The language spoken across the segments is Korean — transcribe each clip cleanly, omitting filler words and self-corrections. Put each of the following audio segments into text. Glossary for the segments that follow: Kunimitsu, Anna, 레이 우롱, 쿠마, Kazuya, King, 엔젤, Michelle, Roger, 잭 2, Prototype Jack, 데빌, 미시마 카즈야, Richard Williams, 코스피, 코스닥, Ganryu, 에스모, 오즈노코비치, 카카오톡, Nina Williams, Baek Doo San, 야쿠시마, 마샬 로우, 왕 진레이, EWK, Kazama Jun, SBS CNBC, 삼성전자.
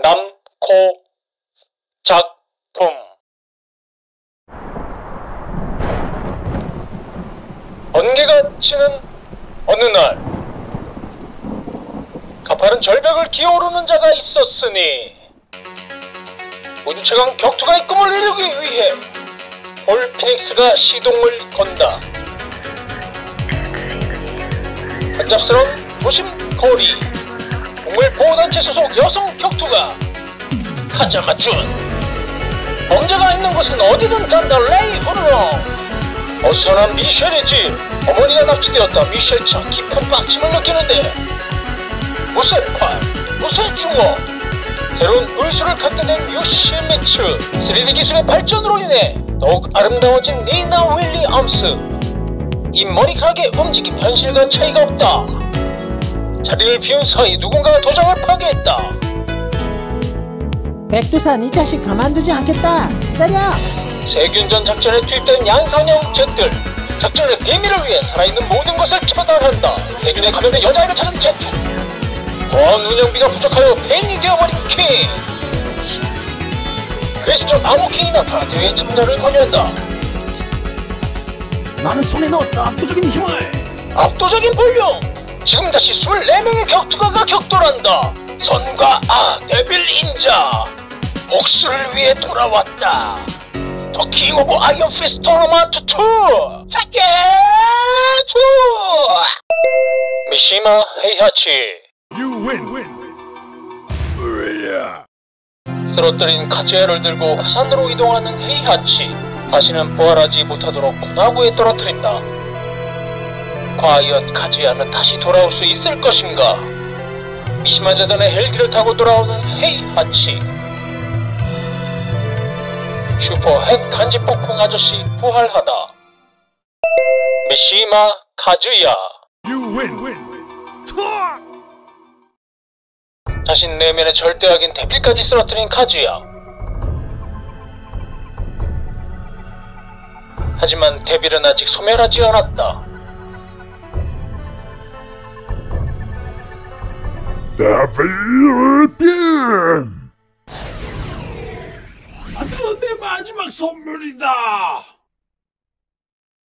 남코 작품 번개가 치는 어느 날 가파른 절벽을 기어오르는 자가 있었으니 우주 최강 격투가의 꿈을 이루기 위해 폴 피닉스가 시동을 건다. 한잡스러운 도심 거리 동물 보호단체 소속 여성 격투가 카자마 준. 범죄가 있는 곳은 어디든 간다. 레이 우르렁. 어수선한 미셸의 집. 어머니가 납치되었다. 미셸 참 깊은 빡침을 느끼는데 무쇠 팔, 무쇠 중어. 새로운 의술을 갖게 된 요시미츠. 3D 기술의 발전으로 인해 더욱 아름다워진 니나 윌리엄스. 이 머리카락의 움직임 현실과 차이가 없다. 자리를 비운 사이 누군가가 도장을 파괴했다. 백두산 이 자식 가만두지 않겠다. 때려. 세균전 작전에 투입된 양산형 쟤들. 작전의 비밀을 위해 살아있는 모든 것을 처단한다. 세균에 감염된 여자아이를 찾은 쟤들. 보안 운영비가 부족하여 폐인이 되어버린 킹. 크리스천 아모킹이 나타 대회에 참가를 권유한다. 나는 손에 넣었다. 압도적인 힘을! 압도적인 볼륨! 지금 다시 24명의 격투가가 격돌한다. 선과 악, 데빌 인자! 복수를 위해 돌아왔다. 더 킹 오브 아이언 피스트 토너먼트 2! 택켄 2! 미시마 헤이하치. You win! 쓰러뜨린 카즈야를 들고 화산으로 이동하는 헤이하치. 다시는 부활하지 못하도록 군하구에 떨어뜨린다. 과연 카즈야는 다시 돌아올 수 있을 것인가? 미시마 재단의 헬기를 타고 돌아오는 헤이하치. 슈퍼 핵 간지 폭풍 아저씨 부활하다. 미시마 카즈야. 자신 내면의 절대악인 데빌까지 쓰러뜨린 카즈야. 하지만 데빌은 아직 소멸하지 않았다. 데빌! 아들은 내 마지막 선물이다!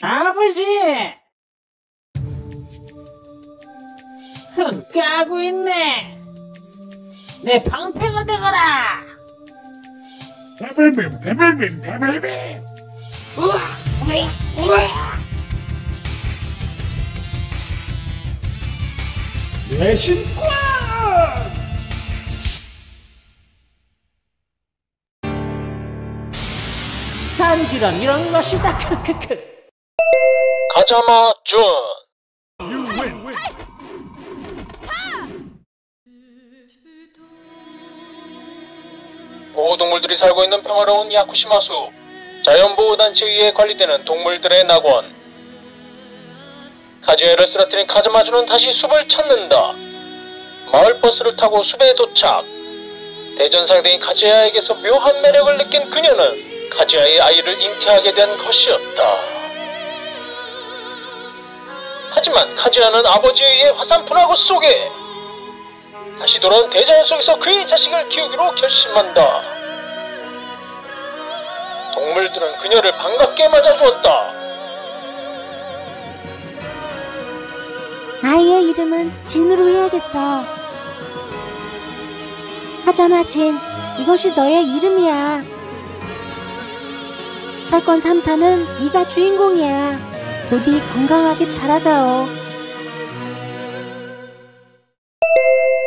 아버지! 흥 까고 있네! 내 방패가 되거라! 데빌빔! 데빌빔! 데빌빔! 으악! 내 신권! 단지란 이런 것이다. 크크크. 가자마 준. 보호동물들이 살고 있는 평화로운 야쿠시마수. 자연보호단체 위에 관리되는 동물들의 낙원. 카즈야를 쓰러뜨린 카즈마주는 다시 숲을 찾는다. 마을버스를 타고 숲에 도착. 대전 상대인 카즈야에게서 묘한 매력을 느낀 그녀는 카즈야의 아이를 잉태하게 된 것이었다. 하지만 카즈야는 아버지에 의해 화산 분화구 속에 다시 돌아온 대자연 속에서 그의 자식을 키우기로 결심한다. 동물들은 그녀를 반갑게 맞아주었다. 아이의 이름은 진으로 해야겠어. 하자마 진, 이것이 너의 이름이야. 철권 3탄은 네가 주인공이야. 부디 건강하게 자라다오.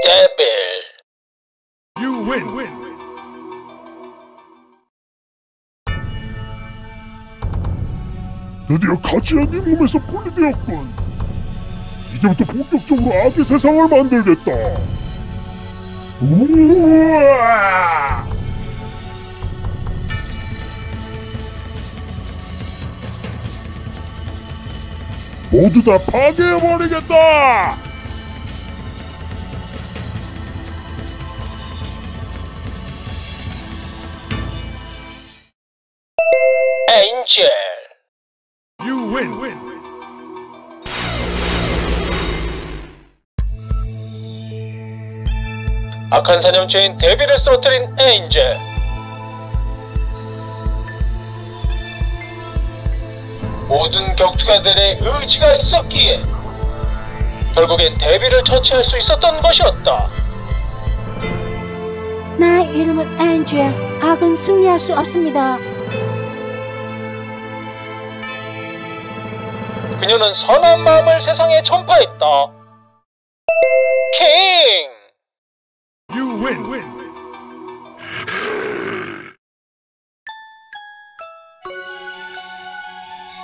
데빌. You win, win. 드디어 카즈야의 몸에서 분리되었군. 이제부터 본격적으로 악의 세상을 만들겠다. 우와! 모두 다 파괴해버리겠다. 엔젤. 악한 사냥죄인 데빌을 쓰러뜨린 엔젤. 모든 격투가들의 의지가 있었기에 결국엔 데빌을 처치할 수 있었던 것이었다. 나의 이름은 엔젤. 악은 승리할 수 없습니다. 그녀는 선한 마음을 세상에 전파했다. 킹! You win, win.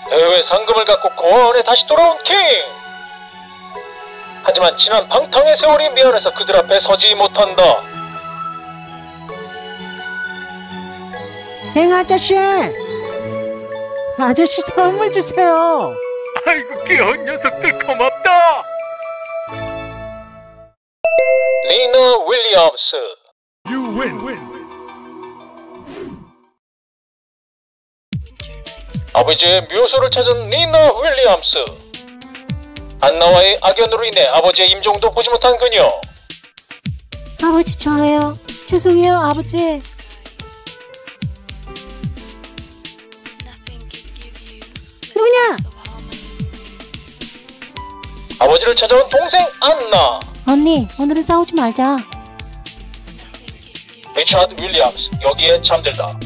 대회 상금을 갖고 고아원에 다시 돌아온 킹! 하지만 지난 방탕의 세월이 미안해서 그들 앞에 서지 못한다. 킹 아저씨! 아저씨 선물 주세요! 아이고 귀여운 녀석들 고맙다! 니나 윌리엄스. You win, win. 아버지의 묘소를 찾은 니나 윌리엄스. 안나와의 악연으로 인해 아버지의 임종도 보지 못한 그녀. 아버지 저예요. 죄송해요 아버지. 누구냐? 아버지를 찾아온 동생 안나. 언니, 오늘은 싸우지 말자. 리차드 윌리엄스, 여기에 잠들다.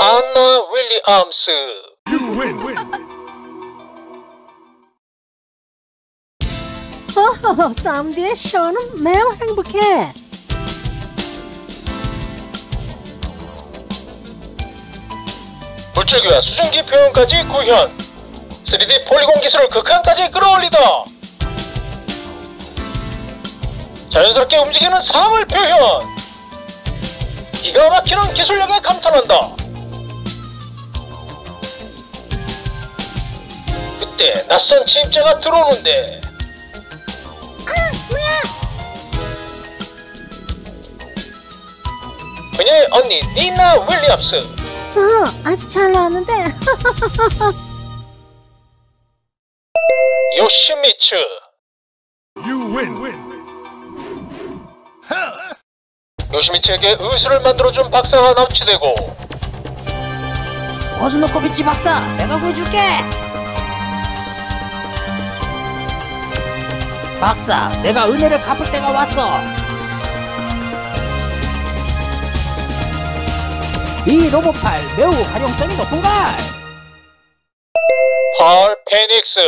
안나 윌리엄스. You win, win. 싸움 뒤의 쇼는 매우 행복해. 물질교와 수증기 표현까지 구현. 3D 폴리곤 기술을 극한까지 끌어올리다. 자연스럽게 움직이는 사물 표현. 기가 막히는 기술력에 감탄한다. 그때 낯선 침입자가 들어오는데. 그녀의 언니 니나 윌리엄스. 아주 잘 나왔는데. 요시미츠. You win, win. 요시미츠에게 의술을 만들어준 박사가 납치되고. 오즈노코비치 박사, 내가 구해줄게. 박사, 내가 은혜를 갚을 때가 왔어. 이 로봇팔 매우 활용성이 높은걸. 폴 페닉스.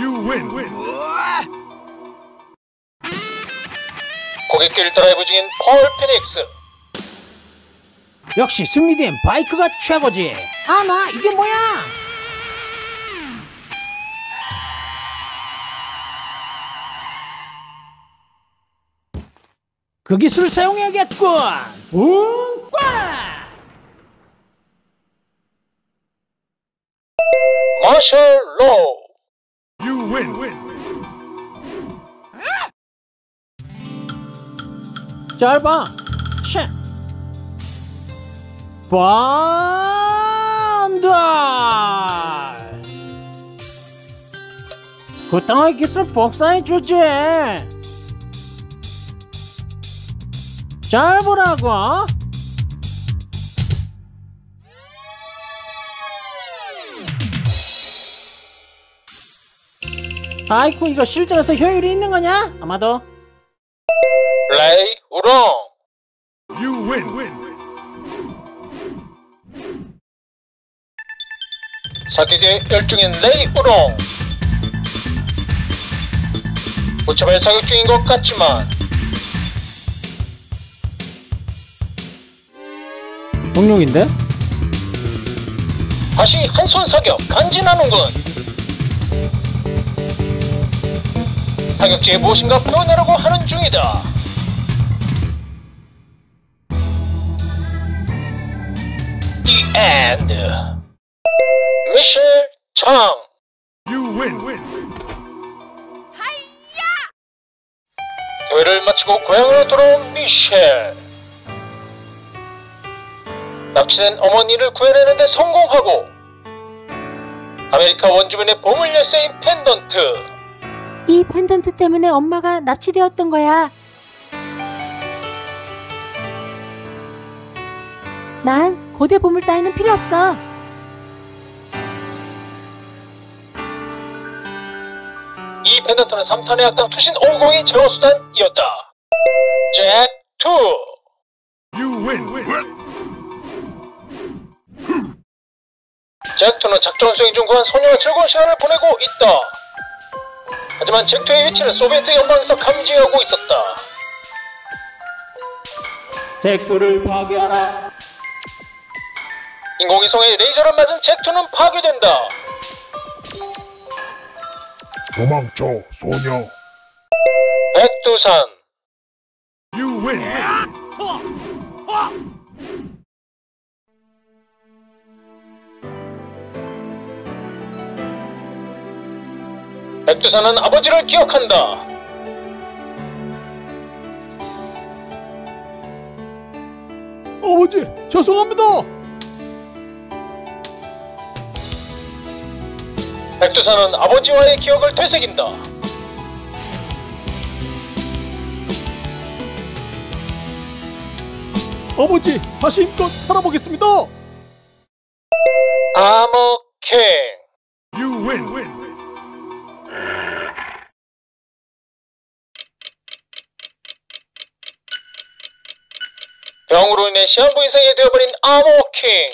You win, win. 고객길 드라이브 중인 폴 페닉스. 역시 승리된 바이크가 최고지. 아나 이게 뭐야? 그 기술을 사용해야겠군. 붕꽝. 마샬 로우. You win, win. 잘 봐. 쉿. 반달. 그 땅의 기술 복사해 주지. 잘 보라고. 아이쿠, 이거 실전에서 효율이 있는 거냐? 아마도. 레이 우롱. You win, win. 사격에 열중인 레이 우롱. 무차별 사격 중인 것 같지만 동룡인데? 다시 한 손 사격 간지나는군. 사격지에 무엇인가 표현하려고 하는 중이다. The end. 미셸 장. You win, win. 대회를 마치고 고향으로 돌아온 미셸. 납치된 어머니를 구해내는데 성공하고 아메리카 원주민의 보물 열쇠인 펜던트. 이 펜던트 때문에 엄마가 납치되었던 거야. 난 고대 보물 따위는 필요 없어. 이 펜던트는 3탄의 악당 투신 502 제어수단이었다. 잭 2. You win. 잭2는 작전 수행 중 구한 소녀와 즐거운 시간을 보내고 있다. 하지만 잭2의 위치는 소비에트 연방에서 감지하고 있었다. 잭2를 파괴하라. 인공위성에 레이저를 맞은 잭2는 파괴된다. 도망쳐, 소녀. 백두산. You win. 백두산은 아버지를 기억한다. 아버지, 죄송합니다. 백두산은 아버지와의 기억을 되새긴다. 아버지, 다시 힘껏 살아보겠습니다. 아머 킹. You win. 병으로 인해 시한부 인생이 되어버린 아머 킹.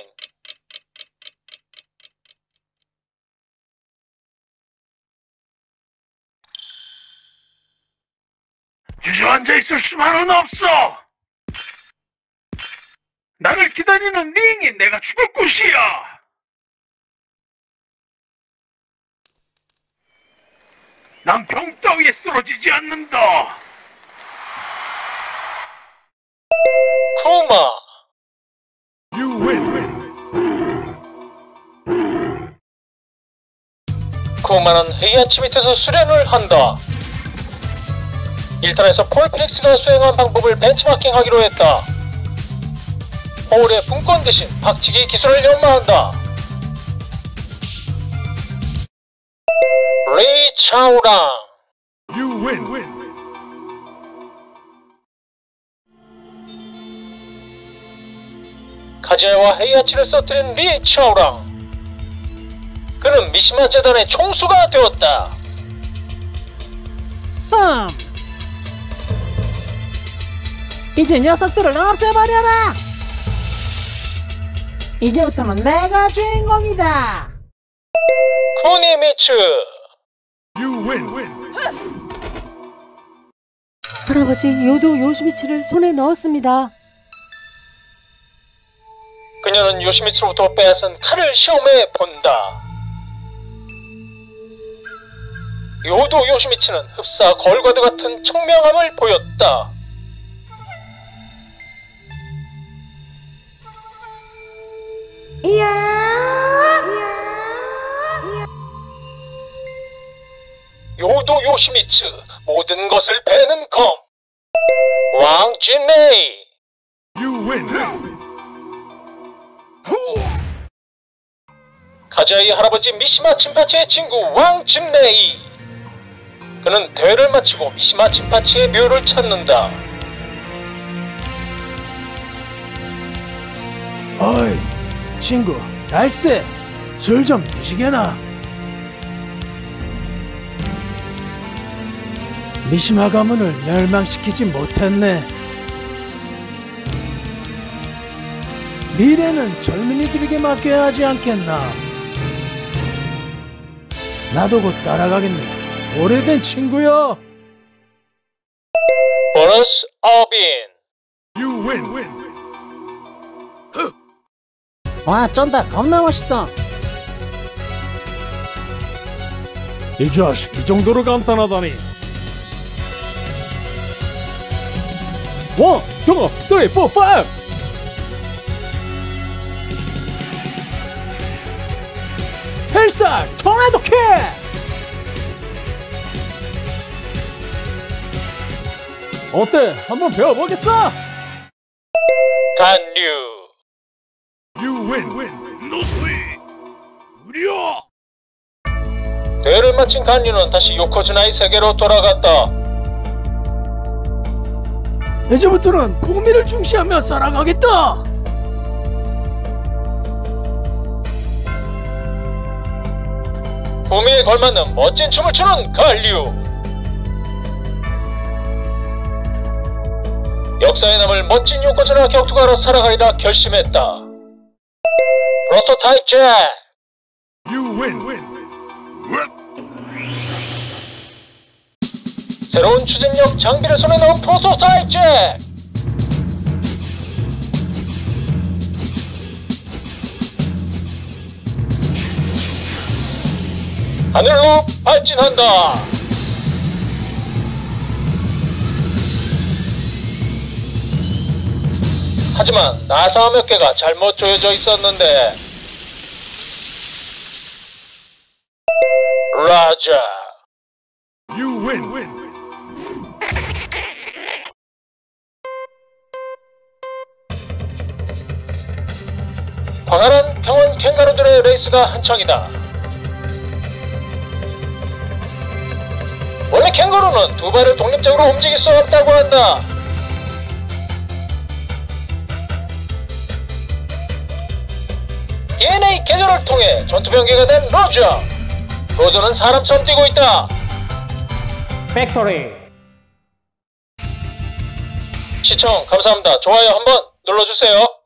주저앉아 있을 수만은 없어. 나를 기다리는 링이 내가 죽을 곳이야. 난 병 따위에 쓰러지지 않는다. 코마. You win. 코마는 헤이하치 밑에서 수련을 한다. 1탄에서 폴 피닉스가 수행한 방법을 벤치마킹하기로 했다. 홀의 분권 대신 박치기 기술을 연마한다. 레이 차오랑. You win. 카즈야와 헤이하치를 써뜨린 리 차오랑. 그는 미시마 재단의 총수가 되었다. 이제 녀석들을 없애버려라. 이제부터는 내가 주인공이다. 쿠니미츠. 할아버지 요도 요시미츠를 손에 넣었습니다. 그녀는 요시미츠로부터 빼앗은 칼을 시험해 본다. 요도 요시미츠는 흡사 걸과도 같은 청명함을 보였다. 요도 요시미츠, 모든 것을 베는 검. 왕진레이. You win. 카즈야의 할아버지 미시마 친파치의 친구 왕진레이. 그는 대회를 마치고 미시마 친파치의 묘를 찾는다. 어이, 친구, 날쌔. 술 좀 드시게나. 미시마 가문을 멸망시키지 못했네. 미래는 젊은이들에게 맡겨야 하지 않겠나. 나도 곧 따라가겠네. 오래된 친구여. 브루스 어빈. You win. 와, 쩐다. 겁나 멋있어. 이 자식, 이 정도로 간단하다니. 1, 2, 3, 4, 5. 필살 토네도 킥. 어때? 한번 배워보겠어? 간류. You win. 노스웨이. 무려. 대회를 마친 간류는 다시 요코즈나의 세계로 돌아갔다. 이제부터는 복미를 중시하며 살아가겠다. 복미에 걸맞는 멋진 춤을 추는 간류. 역사에 남을 멋진 요코즈나 격투가로 살아가리라 결심했다. 프로토타입 잭. You win. 새로운 추진력 장비를 손에 넣은 프로토타입 잭! 하늘로 발진한다! 하지만 나사 몇 개가 잘못 조여져 있었는데 Roger. You win. 광활한 평원 캥거루들의 레이스가 한창이다. 원래 캥거루는 두 발을 독립적으로 움직일 수 없다고 한다. DNA 개조를 통해 전투 병기가 된 로저. 로저는 사람처럼 뛰고 있다. 팩토리 시청 감사합니다. 좋아요 한번 눌러주세요.